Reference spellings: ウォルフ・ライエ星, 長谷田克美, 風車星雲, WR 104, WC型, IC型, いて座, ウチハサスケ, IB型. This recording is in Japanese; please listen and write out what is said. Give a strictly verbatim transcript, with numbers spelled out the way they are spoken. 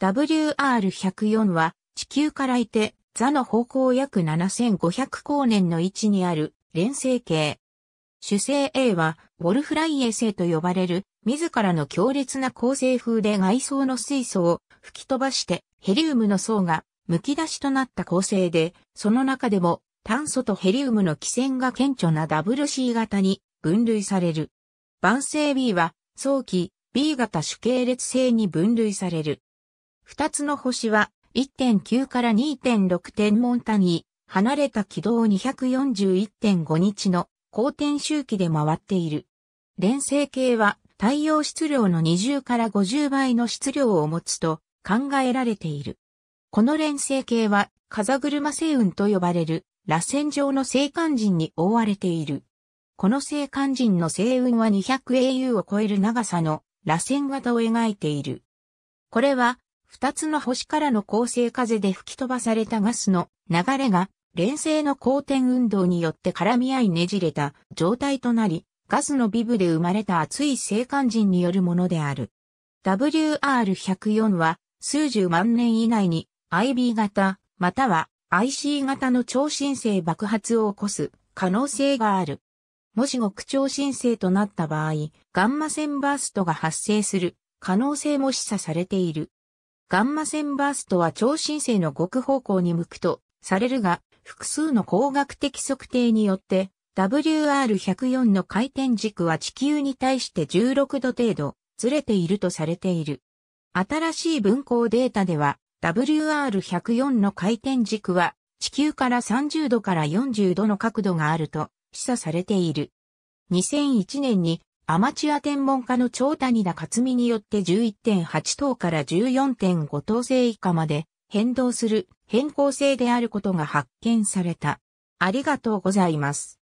ダブリューアール ひゃくよん は地球からいて座の方向約ななせんごひゃくこうねんの位置にある連星系。主星 A はウォルフライエ星と呼ばれる自らの強烈な恒星風で外層の水素を吹き飛ばしてヘリウムの層がむき出しとなった恒星で、その中でも炭素とヘリウムの基線が顕著な ダブリューシー 型に分類される。晩星 B は早期 ビー 型主系列星に分類される。二つの星は いってんきゅう から にてんろく 天文単位、離れた軌道 にひゃくよんじゅういってんごにちの公転周期で回っている。連星系は太陽質量のにじゅうからごじゅうばいの質量を持つと考えられている。この連星系は風車星雲と呼ばれる螺旋状の星間陣に覆われている。この星間陣の星雲は にひゃくエーユー を超える長さの螺旋型を描いている。これは二つの星からの恒星風で吹き飛ばされたガスの流れが連星の公転運動によって絡み合いねじれた状態となり、ガスのビブで生まれた熱い星間陣によるものである。ダブリューアール ひゃくよん は数十万年以内に アイビー 型または アイシー 型の超新星爆発を起こす可能性がある。もし極超新星となった場合、ガンマ線バーストが発生する可能性も示唆されている。ガンマ線バーストは超新星の極方向に向くとされるが、複数の光学的測定によって ダブリューアール ひゃくよん の回転軸は地球に対してじゅうろくど程度ずれているとされている。新しい分光データでは ダブリューアール ひゃくよん の回転軸は地球からさんじゅうどからよんじゅうどの角度があると示唆されている。にせんいちねんにアマチュア天文家の長谷田克美によって じゅういってんはちとうからじゅうよんてんごとうせい以下まで変動する変更性であることが発見された。ありがとうございます。